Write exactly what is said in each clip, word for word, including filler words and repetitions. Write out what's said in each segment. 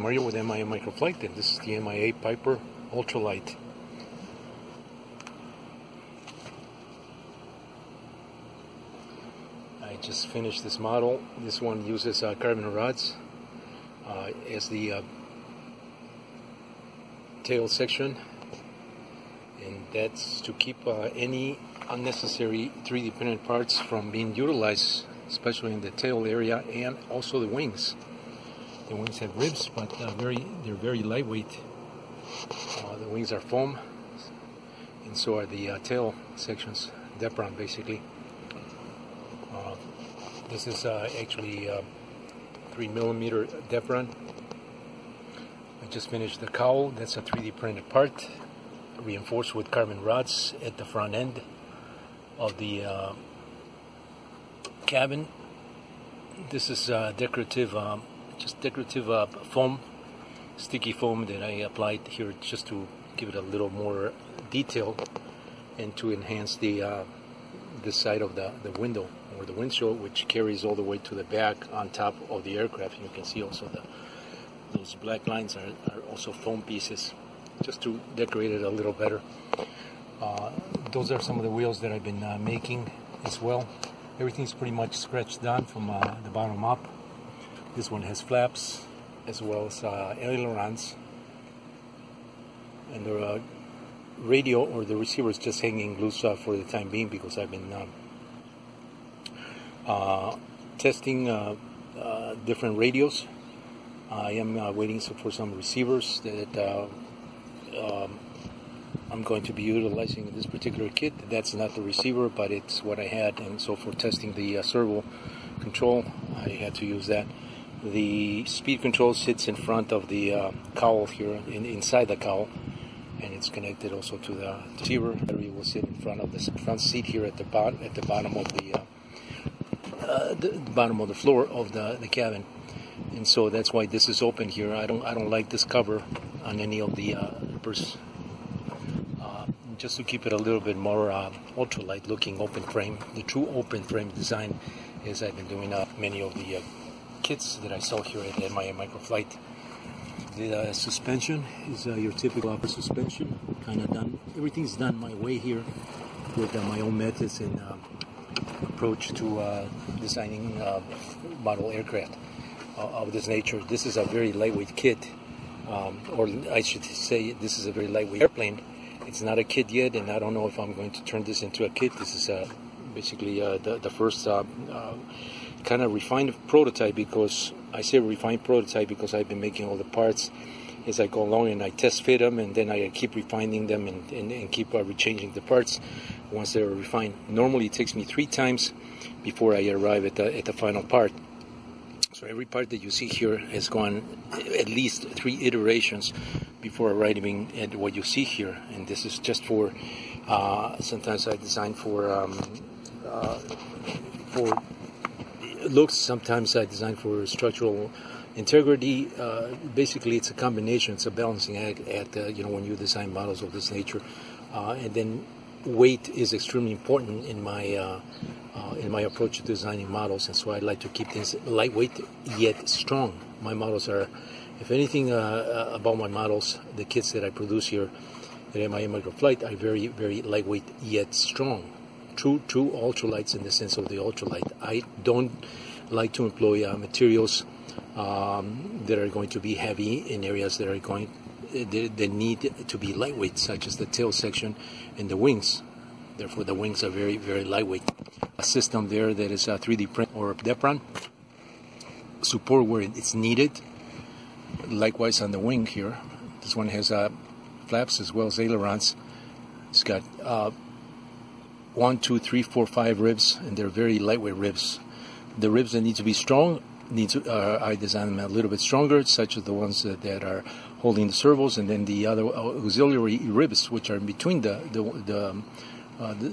familiar with M I A Micro-FLIGHT, and this is the M I A Piper Ultralight. I just finished this model. This one uses uh, carbon rods uh, as the uh, tail section, and that's to keep uh, any unnecessary three D printed parts from being utilized, especially in the tail area and also the wings. The wings have ribs, but uh, very they're very lightweight. Uh, the wings are foam, and so are the uh, tail sections, Depron basically. Uh, this is uh, actually uh, three millimeter Depron. I just finished the cowl. That's a three D printed part, reinforced with carbon rods at the front end of the uh, cabin. This is uh, decorative, um, just decorative uh, foam, sticky foam that I applied here just to give it a little more detail and to enhance the uh, the side of the, the window or the windshield, which carries all the way to the back on top of the aircraft. You can see also the those black lines are, are also foam pieces, just to decorate it a little better. Uh, those are some of the wheels that I've been uh, making as well. Everything's pretty much scratched down from uh, the bottom up. This one has flaps as well as uh, ailerons, and the uh, radio or the receiver is just hanging loose uh, for the time being, because I've been um, uh, testing uh, uh, different radios. I am uh, waiting for some receivers that uh, Um, I'm going to be utilizing this particular kit. That's not the receiver, but it's what I had, and so for testing the uh, servo control, I had to use that. The speed control sits in front of the uh, cowl here, in, inside the cowl, and it's connected also to the receiver. It will sit in front of the front seat here at the bottom, at the bottom of the, uh, uh, the bottom of the floor of the, the cabin, and so that's why this is open here. I don't I don't like this cover on any of the uh, Uh, just to keep it a little bit more uh, ultralight looking open frame. The true open frame design is I've been doing uh, many of the uh, kits that I sell here at the M I A Micro-FLIGHT. The uh, suspension is uh, your typical upper suspension, kind of done. Everything's done my way here with uh, my own methods and uh, approach to uh, designing uh, model aircraft uh, of this nature. This is a very lightweight kit. Um, or I should say, this is a very lightweight airplane. It's not a kit yet, and I don't know if I'm going to turn this into a kit. This is uh, basically uh, the, the first uh, uh, kind of refined prototype, because I say refined prototype because I've been making all the parts as I go along, and I test fit them, and then I keep refining them and, and, and keep uh, rechanging the parts once they're refined. Normally it takes me three times before I arrive at the, at the final part. So every part that you see here has gone at least three iterations before arriving at what you see here. And this is just for, uh, sometimes I design for, um, uh, for looks, sometimes I design for structural integrity. Uh, basically it's a combination, it's a balancing act at, uh, you know, when you design models of this nature. Uh, and then weight is extremely important in my uh, uh, in my approach to designing models, and so I like to keep things lightweight yet strong. My models are, if anything, uh, about my models, the kits that I produce here at M I A Micro-FLIGHT are very, very lightweight yet strong. True, true ultralights in the sense of the ultralight. I don't like to employ uh, materials um, that are going to be heavy in areas that are going. They, they need to be lightweight, such as the tail section and the wings. Therefore, the wings are very, very lightweight. A system there that is a three D print or a Depron. Support where it's needed. Likewise on the wing here. This one has uh, flaps as well as ailerons. It's got uh, one, two, three, four, five ribs, and they're very lightweight ribs. The ribs that need to be strong, need to, uh, I designed them a little bit stronger, such as the ones that, that are holding the servos, and then the other auxiliary ribs, which are in between the the the, uh, the,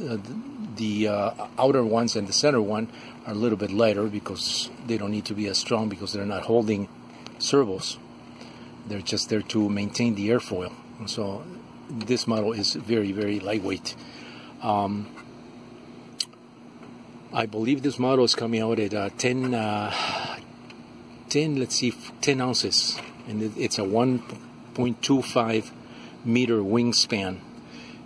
the uh, outer ones and the center one, are a little bit lighter because they don't need to be as strong, because they're not holding servos. They're just there to maintain the airfoil. And so this model is very, very lightweight. Um, I believe this model is coming out at uh, ten, uh, ten, let's see, ten ounces. and it's a one point two five meter wingspan.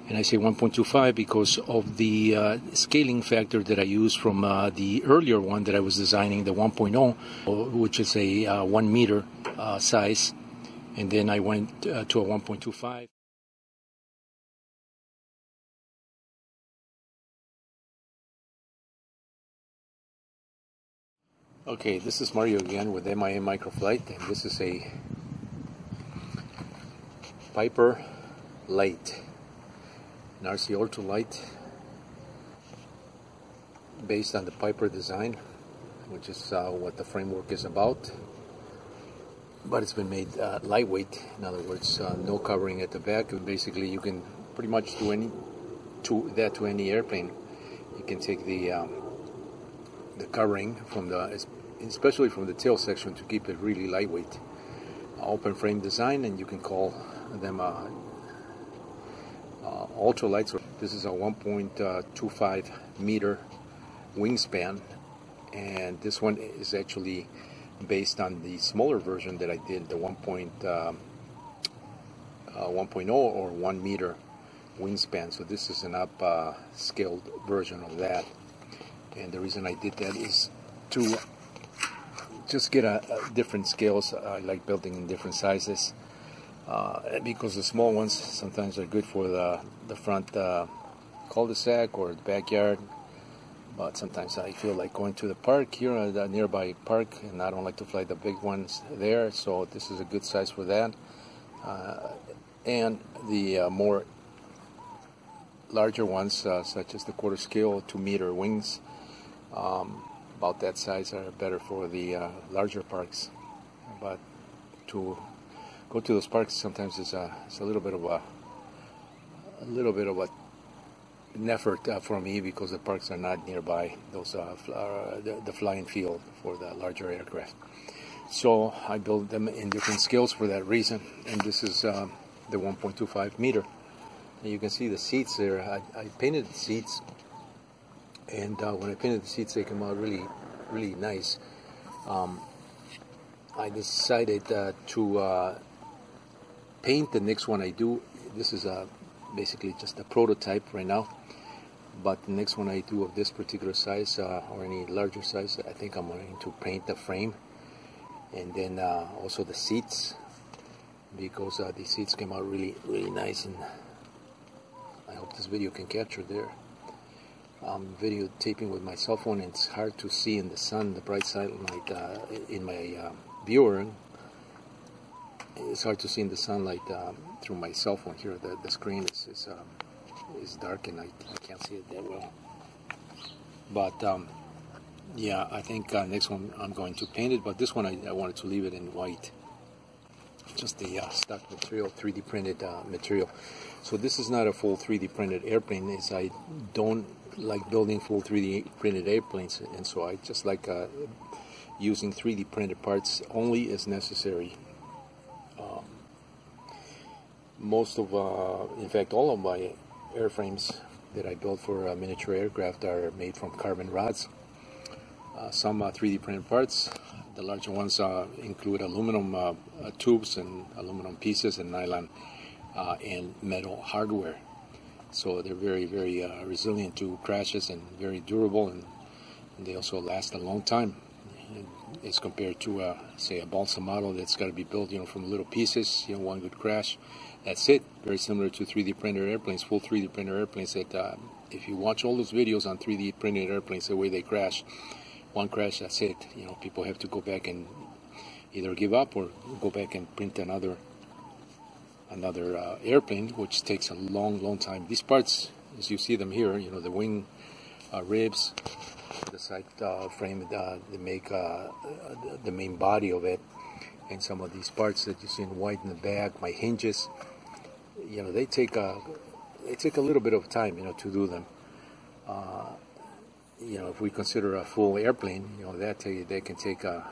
And I say one point two five because of the uh, scaling factor that I used from uh, the earlier one that I was designing, the one point oh, which is a uh, one meter uh, size. And then I went uh, to a one point two five. Okay, this is Mario again with M I A Micro-FLIGHT, and this is a Piper Light, an R C Ultralight based on the Piper design, which is uh, what the framework is about, but it's been made uh, lightweight. In other words, uh, no covering at the back. Basically, you can pretty much do any to that to any airplane. You can take the um, the covering from the, especially from the tail section, to keep it really lightweight. Open frame design, and you can call them uh, uh, ultralights. This is a one point two five meter wingspan, and this one is actually based on the smaller version that I did, the one point oh or one meter wingspan. So this is an up uh, scaled version of that. And the reason I did that is to just get a, a different scales. I like building in different sizes uh, because the small ones sometimes are good for the, the front uh, cul-de-sac or the backyard, but sometimes I feel like going to the park here at a nearby park, and I don't like to fly the big ones there, so this is a good size for that. Uh, and the uh, more larger ones, uh, such as the quarter scale two meter wings, um, about that size, are better for the uh, larger parks. But to go to those parks sometimes is a, it's a little bit of a, a little bit of a, an effort uh, for me, because the parks are not nearby. Those uh, fl are the, the flying field for the larger aircraft. So I build them in different scales for that reason. And this is um, the one point two five meter. You can see the seats there. I, I painted the seats, and uh, when I painted the seats, they came out really, really nice. Um, I decided uh, to uh, paint the next one I do. This is uh, basically just a prototype right now, but the next one I do of this particular size uh, or any larger size, I think I'm going to paint the frame, and then uh, also the seats, because uh, the seats came out really, really nice. And I hope this video can capture there. I'm videotaping with my cell phone, and it's hard to see in the sun, the bright side light uh, in my uh, viewer. It's hard to see in the sunlight um, through my cell phone here. The, the screen is, is, um, is dark, and I, I can't see it that well. But um, yeah, I think uh, next one I'm going to paint it, but this one I, I wanted to leave it in white. Just the uh, stock material, three D printed uh, material. So this is not a full three D printed airplane. It's, I don't like building full three D printed airplanes, and so I just like uh, using three D printed parts only as necessary. Um, most of, uh, in fact, all of my airframes that I built for uh, miniature aircraft are made from carbon rods. Uh, some uh, three D printed parts. The larger ones uh, include aluminum uh, tubes and aluminum pieces and nylon uh, and metal hardware. So they're very, very uh, resilient to crashes and very durable, and, and they also last a long time as compared to, uh, say, a balsa model that's got to be built, you know, from little pieces. You know, one good crash, that's it. Very similar to three D printed airplanes, full three D printed airplanes. That uh, if you watch all those videos on three D printed airplanes, the way they crash. One crash, that's it. You know, people have to go back and either give up or go back and print another another uh, airplane, which takes a long, long time. These parts, as you see them here, you know, the wing uh, ribs, the side uh, frame, uh, they make uh, the main body of it, and some of these parts that you see in white in the back, my hinges, you know, they take a they take a little bit of time, you know, to do them. Uh, You know, if we consider a full airplane, you know, that take, they can take a,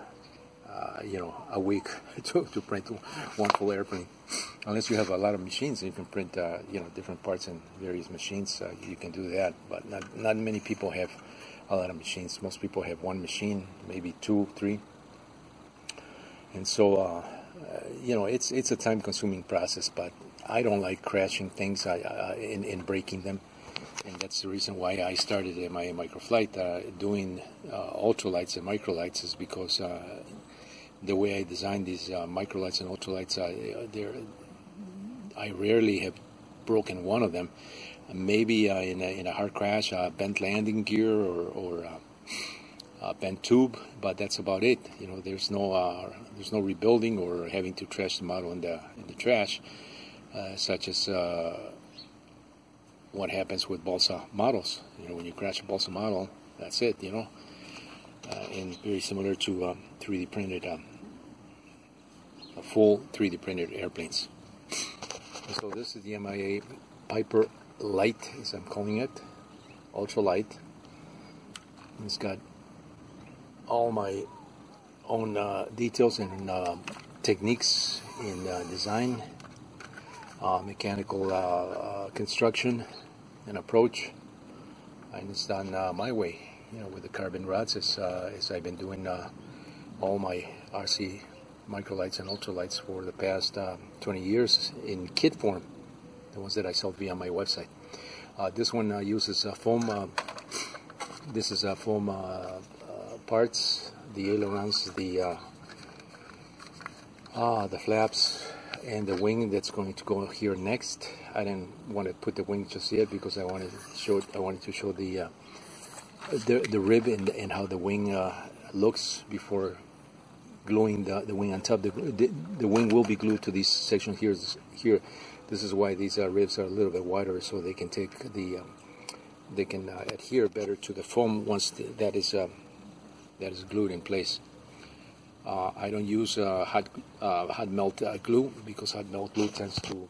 uh, you know, a week to, to print one full airplane. Unless you have a lot of machines, you can print, uh, you know, different parts in various machines. Uh, you can do that, but not not many people have a lot of machines. Most people have one machine, maybe two, three. And so, uh, uh, you know, it's it's a time-consuming process, but I don't like crashing things I, I, and, and breaking them, and that's the reason why I started M I A Micro-FLIGHT, uh, doing uh, ultralights and microlights, is because uh, the way I designed these uh, microlights and ultralights, uh, I rarely have broken one of them. Maybe uh, in, a, in a hard crash, uh, bent landing gear or, or uh, uh, bent tube, but that's about it. You know, there's no uh, there's no rebuilding or having to trash the model in the in the trash, uh, such as uh, what happens with balsa models. You know, when you crash a balsa model, that's it. You know, uh, and very similar to um, three D printed, um, full three D printed airplanes. And so this is the M I A Piper Light, as I'm calling it, ultralight. It's got all my own uh, details and uh, techniques in uh, design, uh, mechanical uh, uh, construction and approach, and it's done uh, my way, you know, with the carbon rods, as, uh, as I've been doing uh, all my R C microlights and ultralights for the past uh, twenty years in kit form, the ones that I sold via my website. Uh, this one uh, uses uh, foam. Uh, this is uh, foam uh, uh, parts, the ailerons, the uh, ah, the flaps, and the wing that's going to go here next. I didn't want to put the wing just yet because I wanted to show. I wanted to show the uh, the the rib and, and how the wing uh, looks before gluing the, the wing on top. The, the the wing will be glued to these sections here. Here. This is why these uh, ribs are a little bit wider, so they can take the, um, they can uh, adhere better to the foam once the, that is uh, that is glued in place. Uh, I don't use uh, hot uh, hot melt uh, glue, because hot melt glue tends to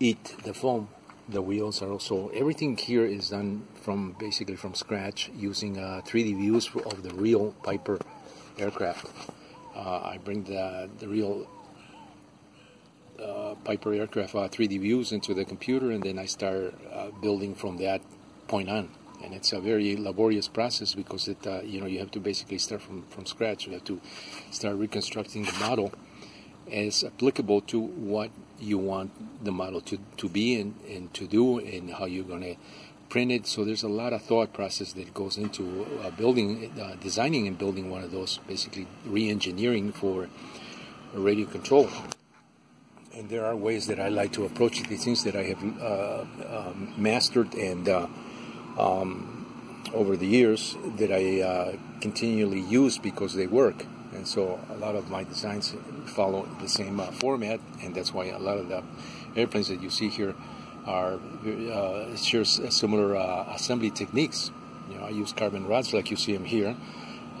eat the foam. The wheels are also, everything here is done from basically from scratch, using uh, three D views of the real Piper aircraft. Uh, I bring the the real. Uh, Piper aircraft uh, three D views into the computer, and then I start uh, building from that point on. And it's a very laborious process, because it uh, you know, you have to basically start from from scratch. You have to start reconstructing the model as applicable to what you want the model to to be and and to do, and how you're going to print it. So there's a lot of thought process that goes into uh, building, uh, designing, and building one of those. Basically, re-engineering for radio control. And there are ways that I like to approach it. These things that I have uh, um, mastered and uh, um, over the years that I uh, continually use, because they work. And so a lot of my designs follow the same uh, format, and that's why a lot of the airplanes that you see here are uh, share similar uh, assembly techniques. You know, I use carbon rods like you see them here.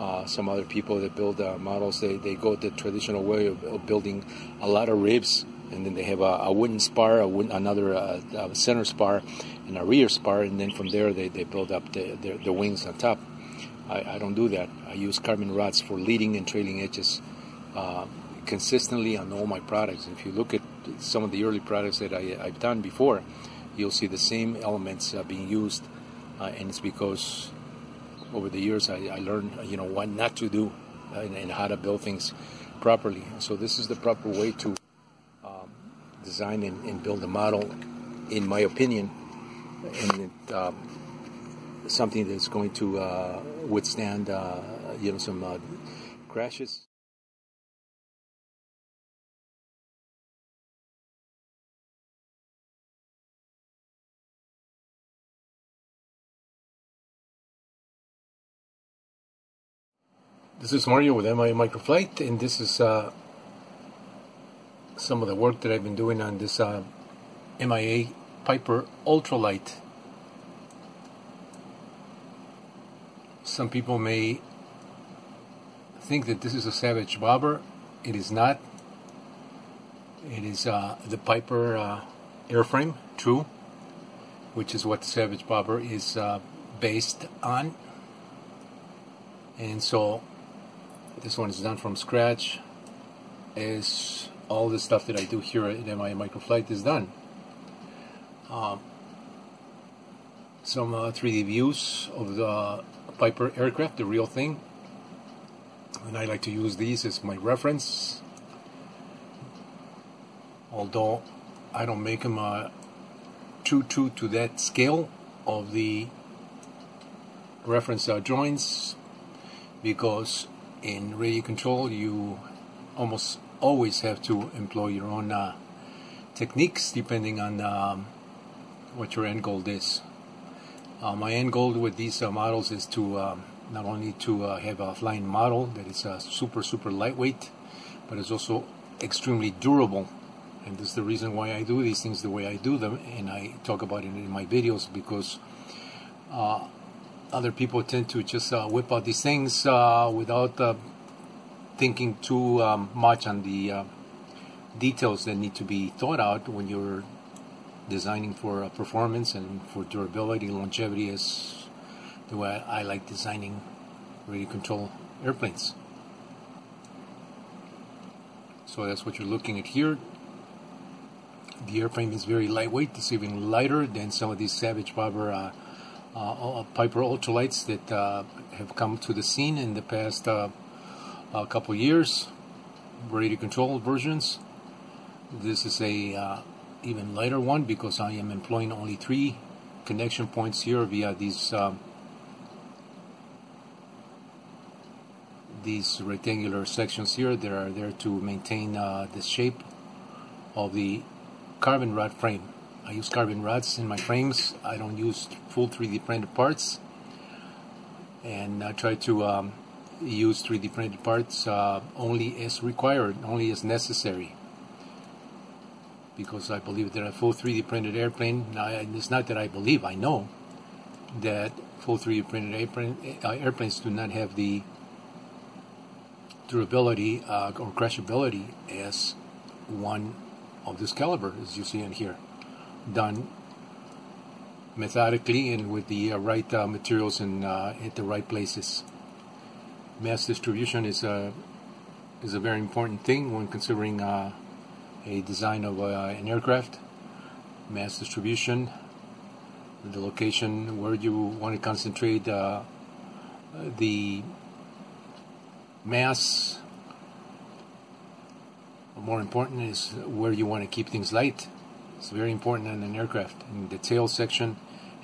Uh, some other people that build uh, models, they, they go the traditional way of, of building a lot of ribs. And then they have a, a wooden spar, a wooden, another uh, a center spar, and a rear spar. And then from there, they, they build up the, the, the wings on top. I, I don't do that. I use carbon rods for leading and trailing edges uh, consistently on all my products. If you look at some of the early products that I, I've done before, you'll see the same elements uh, being used. Uh, and it's because over the years, I, I learned, you know, what not to do uh, and, and how to build things properly. So this is the proper way to design and, and build a model, in my opinion, and it, um, something that's going to uh, withstand, uh, you know, some uh, crashes. This is Mario with M I A Micro-FLIGHT, and this is Uh, some of the work that I've been doing on this uh, M I A Piper Ultralight. Some people may think that this is a Savage Bobber. It is not. It is uh, the Piper uh, airframe, true, which is what the Savage Bobber is uh, based on. And so this one is done from scratch, as all the stuff that I do here at M I A Micro-FLIGHT is done. Um, some uh, three D views of the Piper aircraft, the real thing. And I like to use these as my reference. although I don't make them uh, true true to that scale of the reference uh, joints, because in radio control you almost always have to employ your own uh, techniques depending on um, what your end goal is. Uh, my end goal with these uh, models is to um, not only to uh, have a flying model that is uh, super super lightweight, but it's also extremely durable, and this is the reason why I do these things the way I do them, and I talk about it in my videos, because uh, other people tend to just uh, whip out these things uh, without uh, thinking too um, much on the uh, details that need to be thought out when you're designing for uh, performance and for durability, longevity, is the way I like designing radio control airplanes. So that's what you're looking at here. The airframe is very lightweight. It's even lighter than some of these Savage Bobber uh, uh, Piper Ultralights that uh, have come to the scene in the past uh, a couple years. Radio control versions. This is a uh, even lighter one because I am employing only three connection points here via these um, these rectangular sections here that are there to maintain uh, the shape of the carbon rod frame. I use carbon rods in my frames. I don't use full three D printed parts, and I try to um, use three D printed parts uh, only as required, only as necessary, because I believe that a full three D printed airplane, now it's not that I believe, I know that full three D printed airplane, uh, airplanes do not have the durability uh, or crashability as one of this caliber, as you see in here, done methodically and with the uh, right uh, materials and uh, at the right places. Mass distribution is a is a very important thing when considering uh, a design of uh, an aircraft. Mass distribution, the location where you want to concentrate uh, the mass. More important is where you want to keep things light. It's very important in an aircraft. And the tail section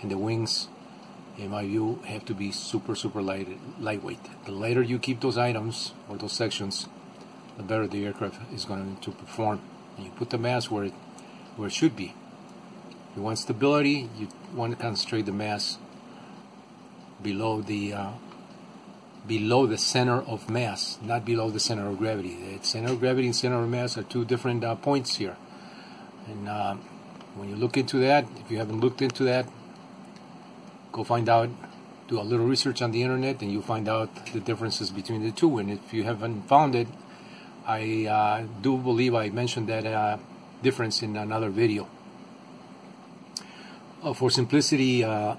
and the wings, in my view, have to be super super light, lightweight. The lighter you keep those items or those sections, the better the aircraft is going to perform. And you put the mass where it where it should be. You want stability. You want to concentrate the mass below the uh, below the center of mass, not below the center of gravity. The center of gravity and center of mass are two different uh, points here. And uh, when you look into that, if you haven't looked into that, go find out, do a little research on the internet, and you'll find out the differences between the two. And if you haven't found it, I uh, do believe I mentioned that uh, difference in another video. Uh, for simplicity, uh,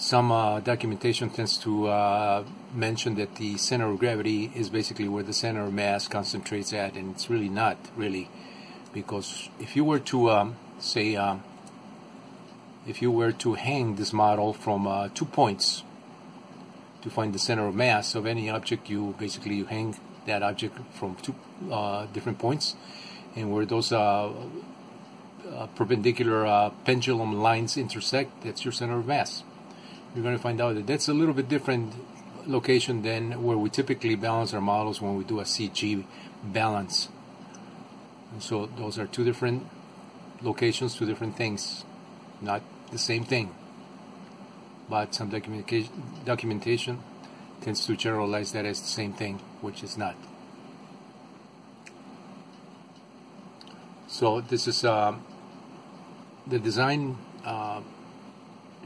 some uh, documentation tends to uh, mention that the center of gravity is basically where the center of mass concentrates at, and it's really not, really, because if you were to um, say, um, if you were to hang this model from uh, two points to find the center of mass of any object, you basically you hang that object from two uh, different points, and where those uh, uh, perpendicular uh, pendulum lines intersect, that's your center of mass. You're going to find out that that's a little bit different location than where we typically balance our models when we do a C G balance. And so those are two different locations, two different things, not the same thing. But some documentation, documentation tends to generalize that as the same thing, which is not. So this is uh, the design. Uh,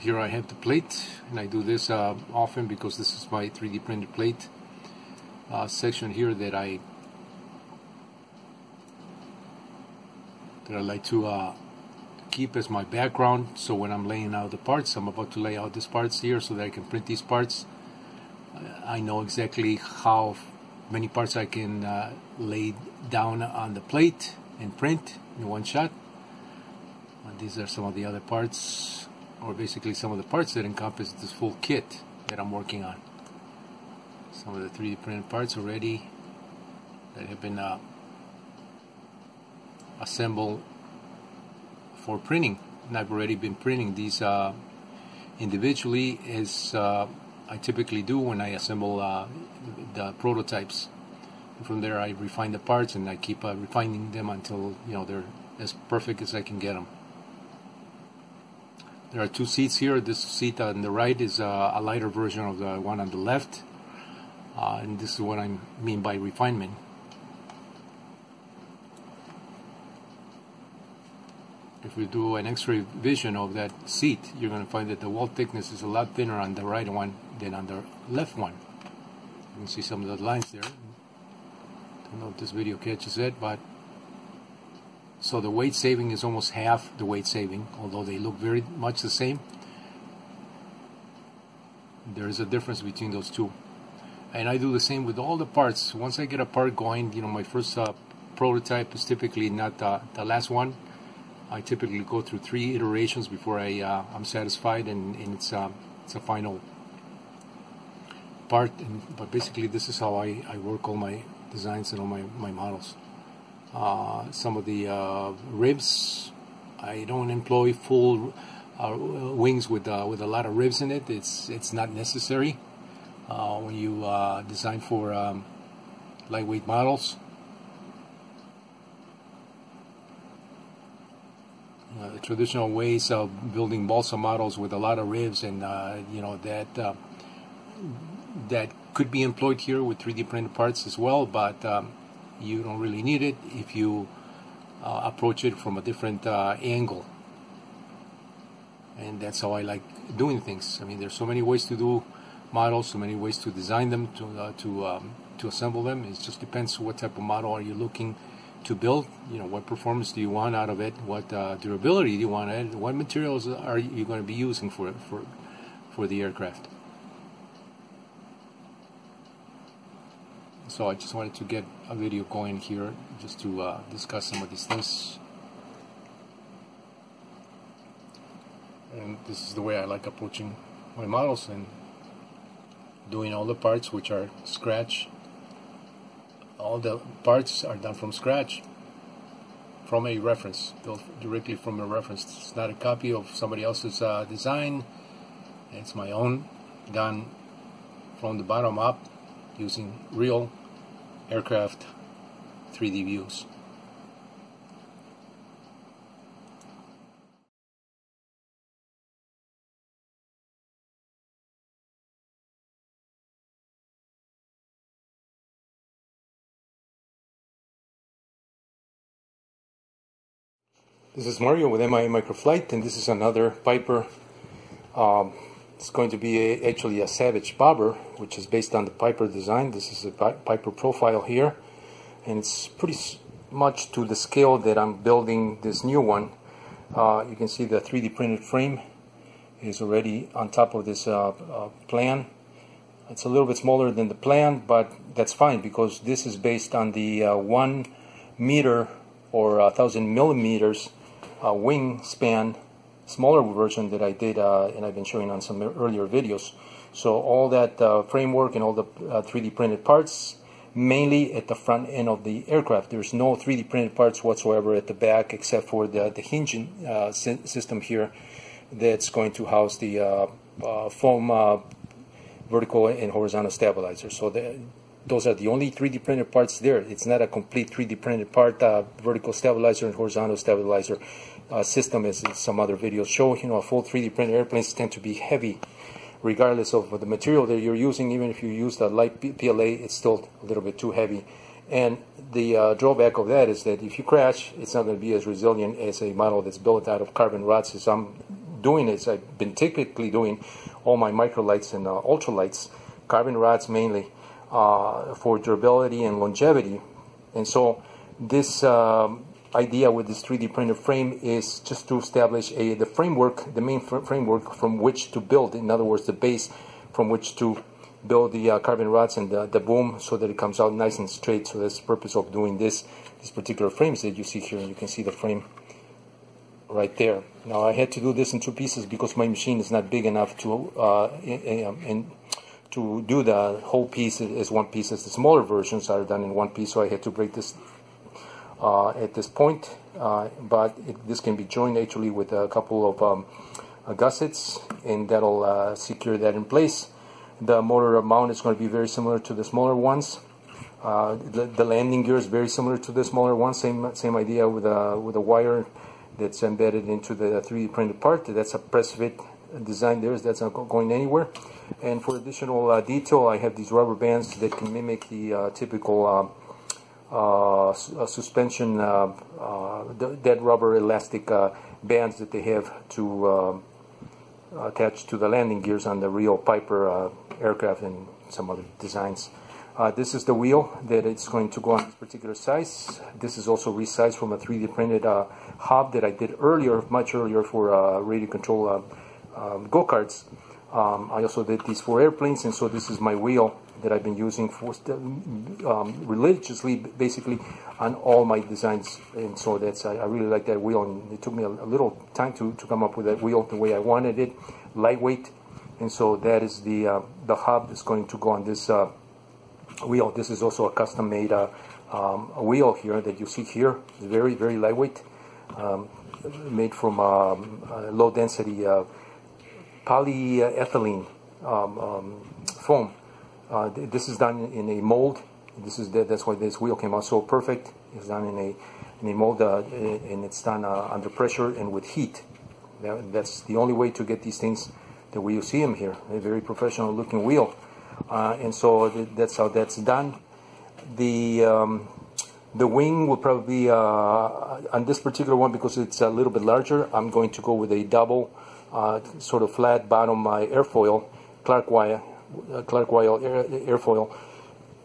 Here I have the plate, and I do this uh, often because this is my three D printed plate uh, section here that I that I like to uh, keep as my background. So when I'm laying out the parts, I'm about to lay out these parts here so that I can print these parts. I know exactly how many parts I can uh, lay down on the plate and print in one shot. And these are some of the other parts, or basically some of the parts that encompass this full kit that I'm working on. Some of the three D printed parts already that have been uh, assemble for printing. And I've already been printing these uh, individually, as uh, I typically do when I assemble uh, the prototypes. And from there I refine the parts, and I keep uh, refining them until, you know, they're as perfect as I can get them. There are two seats here. This seat on the right is uh, a lighter version of the one on the left, uh, and this is what I mean by refinement. If we do an X-ray vision of that seat, you're going to find that the wall thickness is a lot thinner on the right one than on the left one. You can see some of the lines there. Don't know if this video catches it, but so the weight saving is almost half the weight saving, although they look very much the same. There is a difference between those two. And I do the same with all the parts. Once I get a part going, you know, my first uh, prototype is typically not uh, the last one. I typically go through three iterations before I, uh, I'm satisfied, and, and it's, uh, it's a final part. And, but basically this is how I, I work all my designs and all my, my models. Uh, some of the uh, ribs, I don't employ full uh, wings with uh, with a lot of ribs in it. It's it's not necessary uh, when you uh, design for um, lightweight models. Uh, the traditional ways of building balsa models with a lot of ribs, and uh, you know that uh, that could be employed here with three D printed parts as well, but. Um, You don't really need it if you uh, approach it from a different uh, angle, and that's how I like doing things. I mean, there's so many ways to do models, so many ways to design them, to uh, to um, to assemble them. It just depends what type of model are you looking to build. You know, what performance do you want out of it? What uh, durability do you want? It? What materials are you going to be using for for for the aircraft? So I just wanted to get a video going here just to uh, discuss some of these things. And this is the way I like approaching my models and doing all the parts, which are scratch. All the parts are done from scratch, from a reference, built directly from a reference. It's not a copy of somebody else's uh, design. It's my own, done from the bottom up using real aircraft three D views. This is Mario with M I A Micro-FLIGHT, and this is another Piper. Um, it's going to be a, actually a Savage Bobber, which is based on the Piper design. This is a Piper profile here, and it's pretty much to the scale that I'm building this new one. Uh, you can see the three D printed frame is already on top of this uh, uh, plan. It's a little bit smaller than the plan, but that's fine because this is based on the uh, one meter or a thousand millimeters uh, wingspan smaller version that I did, uh, and I've been showing on some earlier videos. So all that uh, framework and all the uh, three D printed parts, mainly at the front end of the aircraft. There's no three D printed parts whatsoever at the back, except for the, the hinging uh, system here that's going to house the uh, uh, foam uh, vertical and horizontal stabilizers. So the, those are the only three D printed parts there. It's not a complete three D printed part, uh, vertical stabilizer and horizontal stabilizer uh, system, as some other videos show. You know, full three D printed airplanes tend to be heavy, regardless of the material that you're using. Even if you use that light P L A, it's still a little bit too heavy. And the uh, drawback of that is that if you crash, it's not going to be as resilient as a model that's built out of carbon rods, as I'm doing, as I've been typically doing all my microlights and uh, ultralights, carbon rods mainly, uh, for durability and longevity. And so this um, idea with this three D printed frame is just to establish a the framework, the main fr framework from which to build. In other words, the base from which to build the uh, carbon rods and the, the boom, so that it comes out nice and straight. So that's the purpose of doing this these particular frames that you see here. And you can see the frame right there. Now I had to do this in two pieces because my machine is not big enough to uh, in, in, to do the whole piece as one piece. As the smaller versions are done in one piece, so I had to break this uh, at this point, uh, but it, this can be joined actually with a couple of um, uh, gussets, and that'll uh, secure that in place. The motor mount is going to be very similar to the smaller ones. Uh, the, the landing gear is very similar to the smaller one. Same same idea with a with a wire that's embedded into the three D printed part. That's a press fit design there. That's not going anywhere. And for additional uh, detail, I have these rubber bands that can mimic the uh, typical uh, uh, suspension uh, uh, dead rubber elastic uh, bands that they have to uh, attach to the landing gears on the real Piper uh, aircraft and some other designs. Uh, this is the wheel that it's going to go on this particular size. This is also resized from a three D printed uh, hub that I did earlier, much earlier, for uh, radio control uh, uh, go-karts. Um, I also did these for airplanes, and so this is my wheel that I've been using for um, religiously, basically, on all my designs. And so that's, I, I really like that wheel, and it took me a, a little time to, to come up with that wheel the way I wanted it, lightweight. And so that is the, uh, the hub that's going to go on this uh, wheel. This is also a custom made uh, um, wheel here that you see here. It's very, very lightweight, um, made from um, uh, low density uh, polyethylene um, um, foam. Uh, this is done in a mold. This is the, that's why this wheel came out so perfect. It's done in a in a mold, uh, and it's done uh, under pressure and with heat. That, that's the only way to get these things the way you see them here. A very professional looking wheel. Uh, and so th that's how that's done. The um, the wing will probably uh, on this particular one, because it's a little bit larger, I'm going to go with a double uh, sort of flat bottom uh, airfoil, Clark-Y uh, Clark-Y air, airfoil,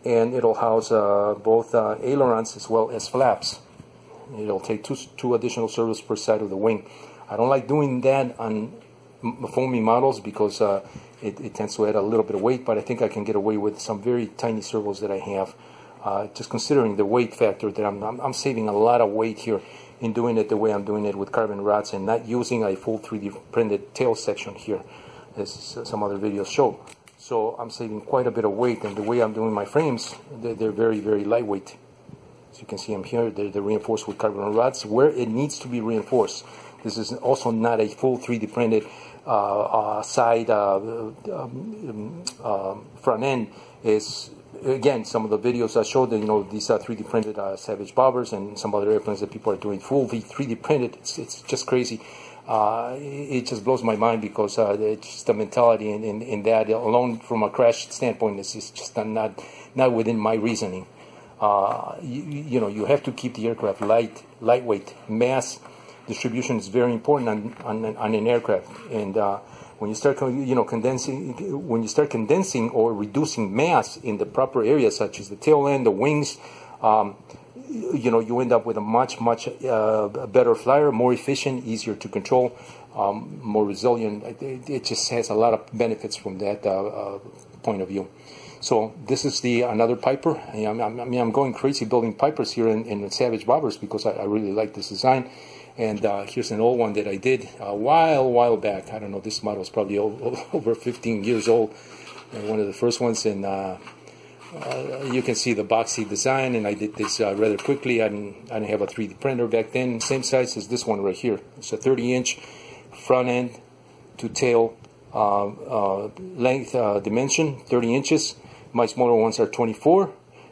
and it'll house uh, both uh, ailerons as well as flaps. It'll take two two additional servos per side of the wing. I don't like doing that on foamy models because uh, it, it tends to add a little bit of weight, but I think I can get away with some very tiny servos that I have. Uh, just considering the weight factor, that I'm, I'm, I'm saving a lot of weight here in doing it the way I'm doing it with carbon rods and not using a full three D printed tail section here, as some other videos show. So I'm saving quite a bit of weight, and the way I'm doing my frames, they're, they're very, very lightweight. As you can see, I'm here, they're, they're reinforced with carbon rods where it needs to be reinforced. This is also not a full three D printed uh, uh, side uh, um, uh, front end. Is again, some of the videos I showed that, you know, these are three D printed uh, Savage Bobbers and some other airplanes that people are doing full three D printed. It's, it's just crazy. Uh, it just blows my mind, because uh, it's just the mentality in, in, in that alone, from a crash standpoint, is just not not within my reasoning. Uh, you, you know, you have to keep the aircraft light, lightweight. Mass distribution is very important on, on, on an aircraft, and uh, when you start, you know, condensing, when you start condensing or reducing mass in the proper areas, such as the tail end, the wings, um, you know, you end up with a much, much uh, better flyer, more efficient, easier to control, um, more resilient. It, it just has a lot of benefits from that uh, uh, point of view. So this is the another Piper. I mean, I'm going crazy building Pipers here in, in Savage Bobbers, because I, I really like this design. And uh, here's an old one that I did a while, while back. I don't know, this model is probably over fifteen years old. And one of the first ones, and uh, uh, you can see the boxy design. And I did this uh, rather quickly. I didn't, I didn't have a three D printer back then. Same size as this one right here. It's a thirty inch front end to tail uh, uh, length uh, dimension, thirty inches. My smaller ones are twenty-four,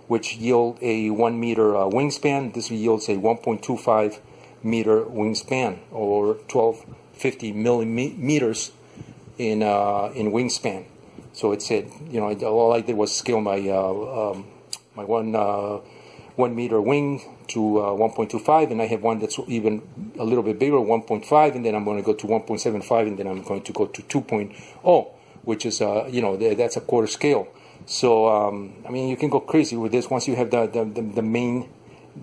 which yield a one meter uh, wingspan. This yields a one point two five. meter wingspan, or twelve fifty millimeters in uh, in wingspan. So it said, you know, all I did was scale my uh, um, my one uh, one meter wing to uh, one point two five, and I have one that's even a little bit bigger, one point five, and then I'm going to go to one point seven five, and then I'm going to go to two point oh, which is uh, you know, that's a quarter scale. So um, I mean, you can go crazy with this once you have the the, the, the main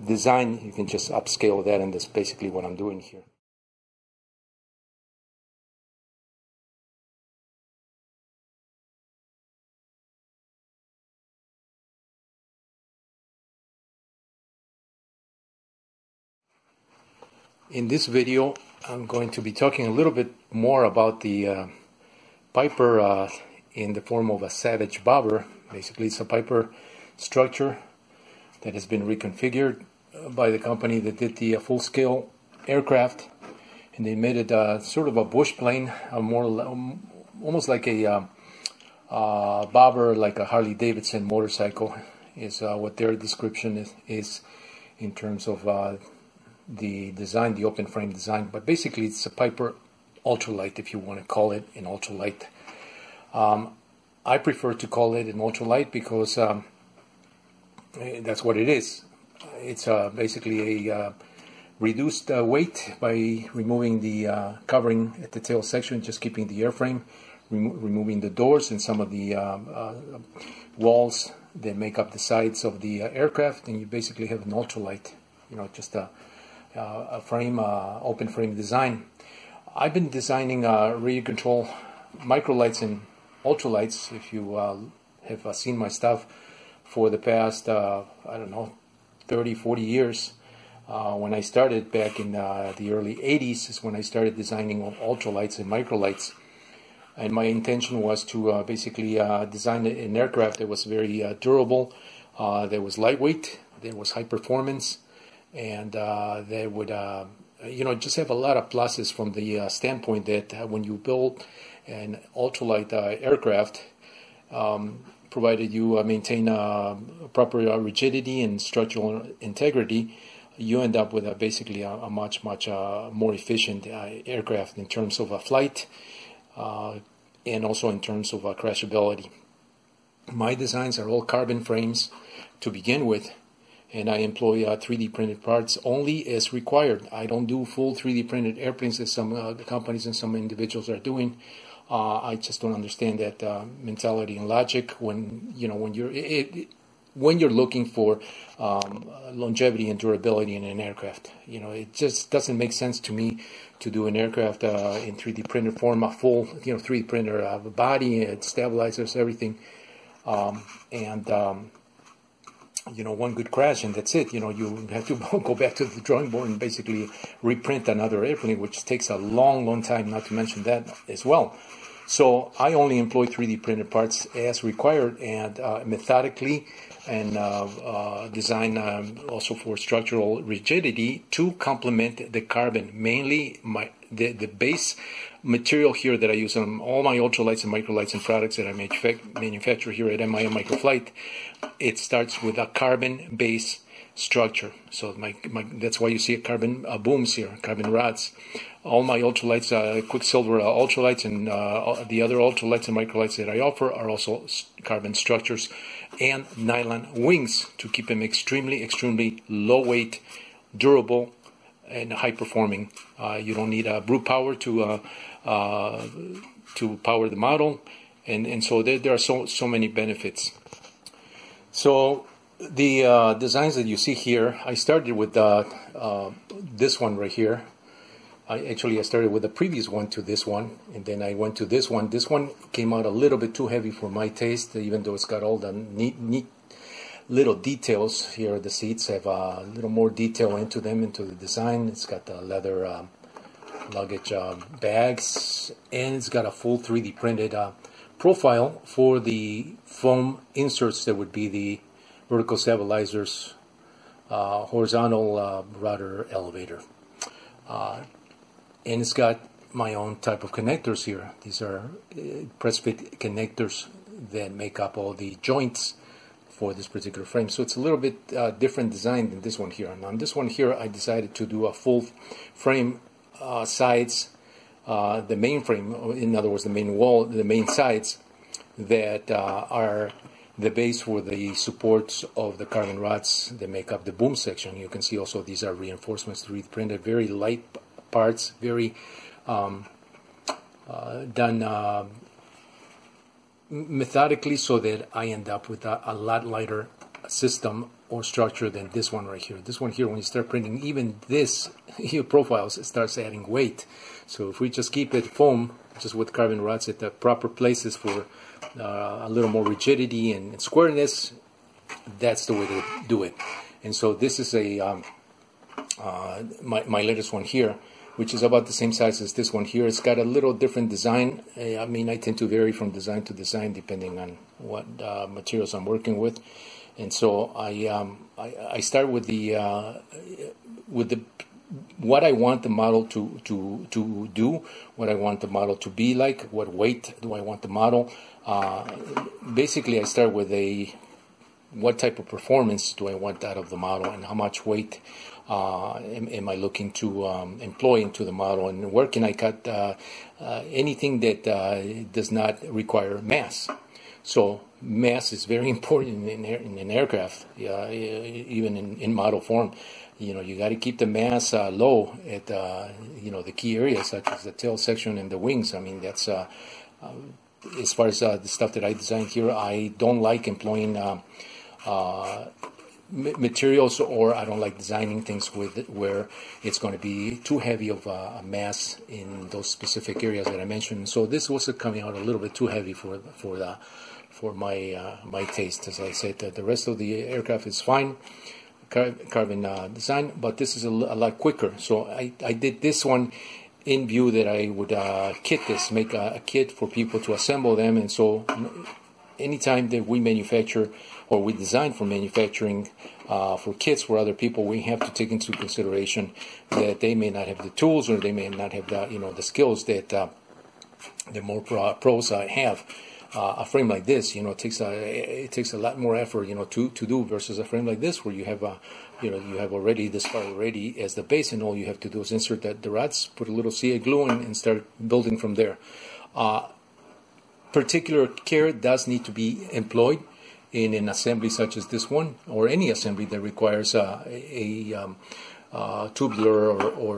design. You can just upscale that, and that's basically what I'm doing here. In this video, I'm going to be talking a little bit more about the uh, Piper uh, in the form of a Savage Bobber. Basically, it's a Piper structure that has been reconfigured by the company that did the uh, full-scale aircraft, and they made it uh, sort of a bush plane, a more um, almost like a uh, uh, bobber, like a Harley Davidson motorcycle, is uh, what their description is, is in terms of uh, the design, the open frame design. But basically, it's a Piper Ultralight, if you want to call it an ultralight. Um, I prefer to call it an ultralight because um, that's what it is. It's uh, basically a uh, reduced uh, weight by removing the uh, covering at the tail section, just keeping the airframe, remo removing the doors and some of the uh, uh, walls that make up the sides of the uh, aircraft, and you basically have an ultralight, you know, just a, a frame, uh, open frame design. I've been designing uh, radio control microlights and ultralights, if you uh, have uh, seen my stuff, for the past, uh, I don't know, thirty, forty years. Uh, when I started back in uh, the early eighties is when I started designing ultralights and microlights. And my intention was to uh, basically uh, design an aircraft that was very uh, durable, uh, that was lightweight, that was high performance, and uh, that would, uh, you know, just have a lot of pluses from the uh, standpoint that uh, when you build an ultralight uh, aircraft, um, provided you uh, maintain uh, proper uh, rigidity and structural integrity, you end up with a, basically a, a much, much uh, more efficient uh, aircraft in terms of uh, flight uh, and also in terms of uh, crashability. My designs are all carbon frames to begin with, and I employ uh, three D printed parts only as required. I don't do full three D printed airplanes as some uh, companies and some individuals are doing. Uh, I just don't understand that uh, mentality and logic when, you know, when you're... It, it, when you're looking for um, longevity and durability in an aircraft. You know, it just doesn't make sense to me to do an aircraft uh, in three D printed form, a full, you know, three D printer uh, body, and stabilizers, everything. Um, and, um, you know, one good crash and that's it. You know, you have to go back to the drawing board and basically reprint another airplane, which takes a long, long time, not to mention that as well. So I only employ three D printed parts as required, and uh, methodically, and uh, uh, design um, also for structural rigidity to complement the carbon. Mainly my the, the base material here that I use on all my ultralights and microlights and products that I manufacture here at M I A Micro-FLIGHT, it starts with a carbon base structure. So my, my, that's why you see carbon uh, booms here, carbon rods. All my ultralights, uh, Quicksilver uh, ultralights, and uh, the other ultralights and microlights that I offer are also carbon structures, and nylon wings to keep them extremely, extremely low weight, durable, and high performing. Uh, you don't need a uh, brew power to uh, uh, to power the model, and and so there there are so so many benefits. So the uh, designs that you see here, I started with uh, uh, this one right here. I actually I started with the previous one to this one, and then I went to this one. This one came out a little bit too heavy for my taste, even though it's got all the neat, neat little details here. The seats have a little more detail into them, into the design. It's got the leather uh, luggage uh, bags, and it's got a full three D printed uh, profile for the foam inserts that would be the vertical stabilizers, uh, horizontal uh, rudder elevator. Uh, And it's got my own type of connectors here. These are uh, press fit connectors that make up all the joints for this particular frame. So it's a little bit uh, different design than this one here. And on this one here, I decided to do a full frame uh, sides, uh, the main frame, in other words, the main wall, the main sides that uh, are the base for the supports of the carbon rods that make up the boom section. You can see also these are reinforcements three D printed, very light parts, very um, uh, done uh, methodically, so that I end up with a, a lot lighter system or structure than this one right here. This one here, when you start printing even this, your profiles, it starts adding weight. So if we just keep it foam, just with carbon rods at the proper places for uh, a little more rigidity and, and squareness, that's the way to do it. And so this is a um, uh, my, my latest one here, which is about the same size as this one here. It's got a little different design. I mean, I tend to vary from design to design depending on what uh, materials I'm working with. And so I um, I, I start with the uh, with the what I want the model to to to do, what I want the model to be like, what weight do I want the model. Uh, basically, I start with a what type of performance do I want out of the model, and how much weight uh, am, am I looking to um, employ into the model, and where can I cut uh, uh, anything that uh, does not require mass. So mass is very important in, in an aircraft, yeah, even in, in model form. You know, you got to keep the mass uh, low at uh, you know, the key areas such as the tail section and the wings. I mean, that's uh, uh, as far as uh, the stuff that I designed here. I don't like employing Uh, Uh, materials, or I don't like designing things with it where it's going to be too heavy of a mass in those specific areas that I mentioned. So this was coming out a little bit too heavy for for the for my uh, my taste. As I said, that the rest of the aircraft is fine, car carbon uh, design, but this is a, a lot quicker. So I I did this one in view that I would uh, kit this, make a, a kit for people to assemble them, and so anytime that we manufacture or we design for manufacturing uh, for kits for other people, we have to take into consideration that they may not have the tools, or they may not have the, you know, the skills that uh, the more pro pros uh, have. Uh, a frame like this, you know, it takes a it takes a lot more effort, you know, to to do versus a frame like this where you have a, you know, you have already this part already as the base, and all you have to do is insert that the rods, put a little C A glue in, and start building from there. Uh, particular care does need to be employed in an assembly such as this one, or any assembly that requires uh, a um, uh, tubular or, or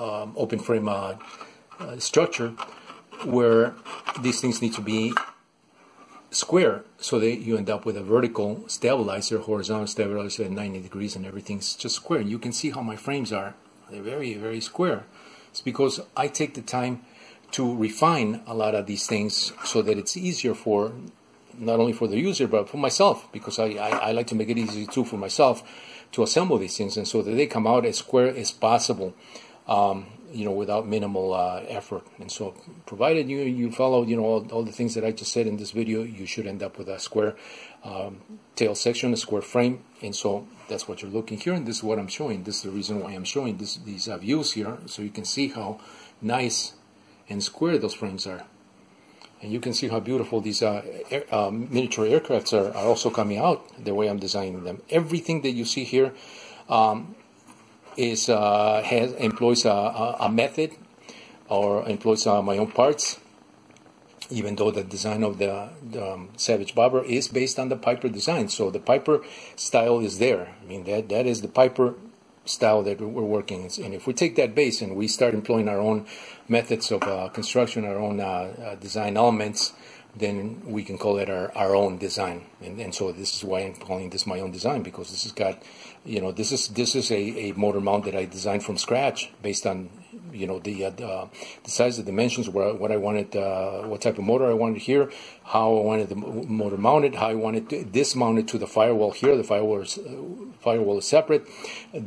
um, open frame uh, uh, structure, where these things need to be square, so that you end up with a vertical stabilizer, horizontal stabilizer at ninety degrees, and everything's just square. And you can see how my frames are. They're very, very square. It's because I take the time to refine a lot of these things so that it's easier for not only for the user but for myself, because I, I, I like to make it easy too for myself to assemble these things, and so that they come out as square as possible, um, you know, without minimal uh, effort. And so, provided you you follow, you know, all, all the things that I just said in this video, you should end up with a square um, tail section, a square frame, and so that's what you're looking here. And this is what I'm showing. This is the reason why I'm showing this, these uh, views here, so you can see how nice and square those frames are, and you can see how beautiful these uh, air, uh, miniature aircrafts are, are also coming out the way I'm designing them. Everything that you see here um, is uh, has employs a, a, a method, or employs uh, my own parts. Even though the design of the, the um, Savage Bobber is based on the Piper design, so the Piper style is there. I mean, that that is the Piper style that we're working in. And if we take that base and we start employing our own methods of uh, construction, our own uh, uh, design elements, then we can call it our, our own design. And, and so this is why I'm calling this my own design, because this has got, you know, this is this is a, a motor mount that I designed from scratch based on, you know, the uh, the, the size, the dimensions, where what I wanted, uh, what type of motor I wanted here, how I wanted the motor mounted, how I wanted this mounted to the firewall here. The firewall is, uh, firewall is separate.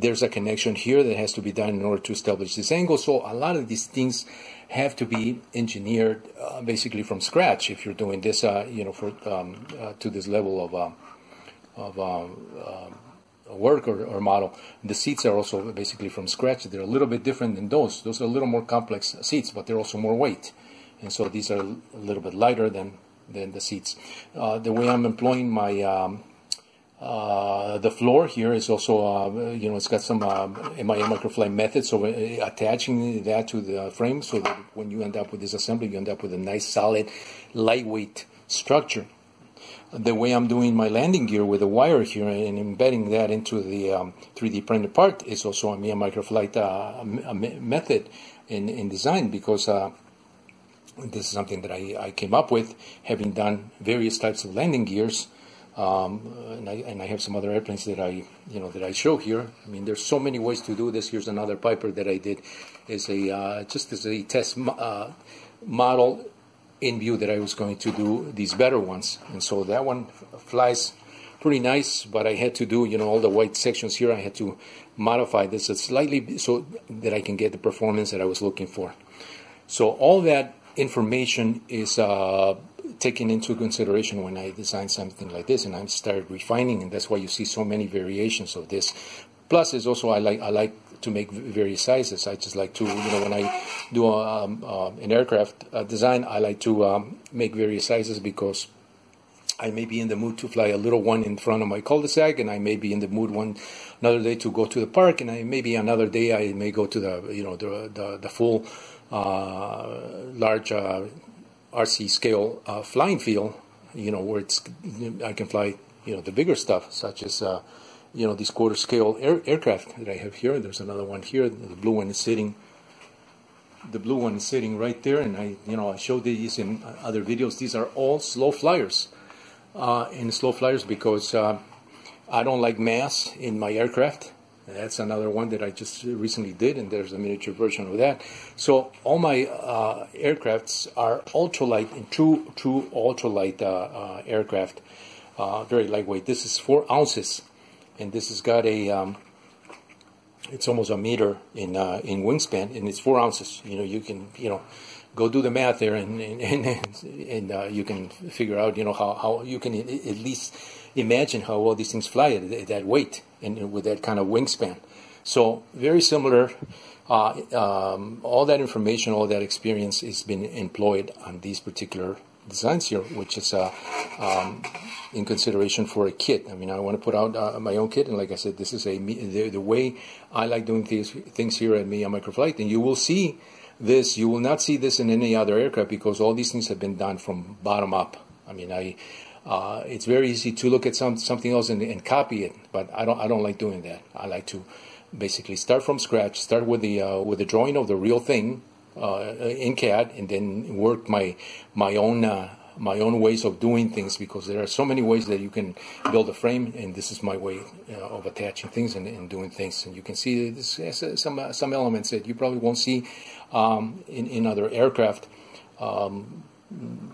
There's a connection here that has to be done in order to establish this angle. So a lot of these things have to be engineered uh, basically from scratch if you're doing this, uh, you know, for um, uh, to this level of uh, of uh, uh, work or, or model. The seats are also basically from scratch. They're a little bit different than those. Those are a little more complex seats, but they're also more weight, and so these are a little bit lighter than than the seats. Uh, the way I'm employing my um, Uh, the floor here is also, uh, you know, it's got some uh, M I A Micro-FLIGHT method, so attaching that to the frame, so that when you end up with this assembly, you end up with a nice, solid, lightweight structure. The way I'm doing my landing gear with the wire here and embedding that into the um, three D printed part is also a M I A Micro-FLIGHT uh, method in, in design, because uh, this is something that I, I came up with, having done various types of landing gears. Um, and, I, and I have some other airplanes that I, you know, that I show here. I mean, there's so many ways to do this. Here's another Piper that I did, is a uh, just as a test mo uh, model in view that I was going to do these better ones, and so that one flies pretty nice. But I had to do, you know, all the white sections here. I had to modify this slightly so that I can get the performance that I was looking for. So all that information is Uh, taken into consideration when I designed something like this, and I started refining, and that's why you see so many variations of this. Plus, is also I like I like to make various sizes. I just like to, you know, when I do um, uh, an aircraft uh, design, I like to um, make various sizes because I may be in the mood to fly a little one in front of my cul-de-sac, and I may be in the mood one another day to go to the park, and I maybe another day I may go to the, you know, the the, the full uh, large uh, R C scale uh, flying field, you know, where it's I can fly, you know, the bigger stuff such as. Uh, You know, these quarter-scale air aircraft that I have here. There's another one here. The blue one is sitting. The blue one is sitting right there. And I, you know, I showed these in other videos. These are all slow flyers, uh, and slow flyers because uh, I don't like mass in my aircraft. That's another one that I just recently did, and there's a miniature version of that. So all my uh, aircrafts are ultralight and true, true ultralight uh, uh, aircraft, uh, very lightweight. This is four ounces. And this has got a, um, it's almost a meter in uh, in wingspan, and it's four ounces. You know, you can, you know, go do the math there, and and and, and uh, you can figure out, you know, how how you can at least imagine how well these things fly at that weight and with that kind of wingspan. So very similar. Uh, um, all that information, all that experience has been employed on these particular designs here, which is uh, um, in consideration for a kit. I mean, I want to put out uh, my own kit, and like I said, this is a the, the way I like doing things things here at M I A Micro-FLIGHT, and you will see this. You will not see this in any other aircraft because all these things have been done from bottom up. I mean, I uh, it's very easy to look at some something else and, and copy it, but I don't I don't like doing that. I like to basically start from scratch, start with the uh, with the drawing of the real thing. Uh, in C A D, and then work my my own uh, my own ways of doing things, because there are so many ways that you can build a frame, and this is my way uh, of attaching things and, and doing things. And you can see this has some uh, some elements that you probably won't see um, in in other aircraft, um,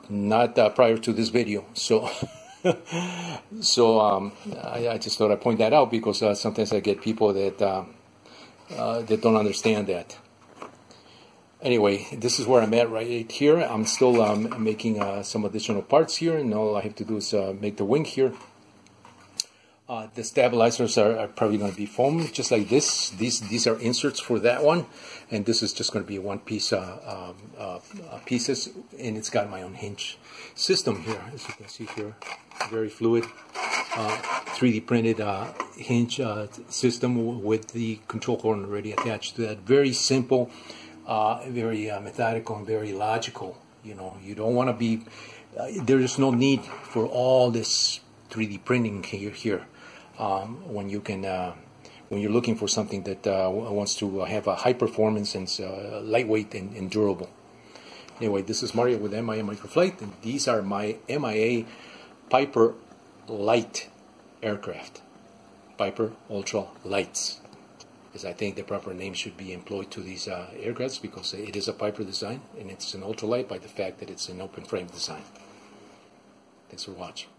not uh, prior to this video. So. so um, I, I just thought I'd point that out because uh, sometimes I get people that uh, uh, that don't understand that. Anyway, this is where I'm at right here. I'm still um, making uh, some additional parts here, and all I have to do is uh, make the wing here. Uh, the stabilizers are, are probably going to be foam, just like this. These these are inserts for that one, and this is just going to be one piece uh, uh, uh, pieces, and it's got my own hinge system here, as you can see here, very fluid, uh, three D printed uh, hinge uh, system with the control horn already attached to that. Very simple. Uh, very uh, methodical and very logical. You know, you don't want to be. Uh, there's no need for all this three D printing here. Here, um, when you can, uh, when you're looking for something that uh, wants to have a high performance and uh, lightweight and, and durable. Anyway, this is Mario with M I A Micro-FLIGHT, and these are my M I A Piper Light aircraft, Piper Ultra Lights. Is I think the proper name should be employed to these uh, aircrafts because it is a Piper design and it's an ultralight by the fact that it's an open frame design. Thanks for watching.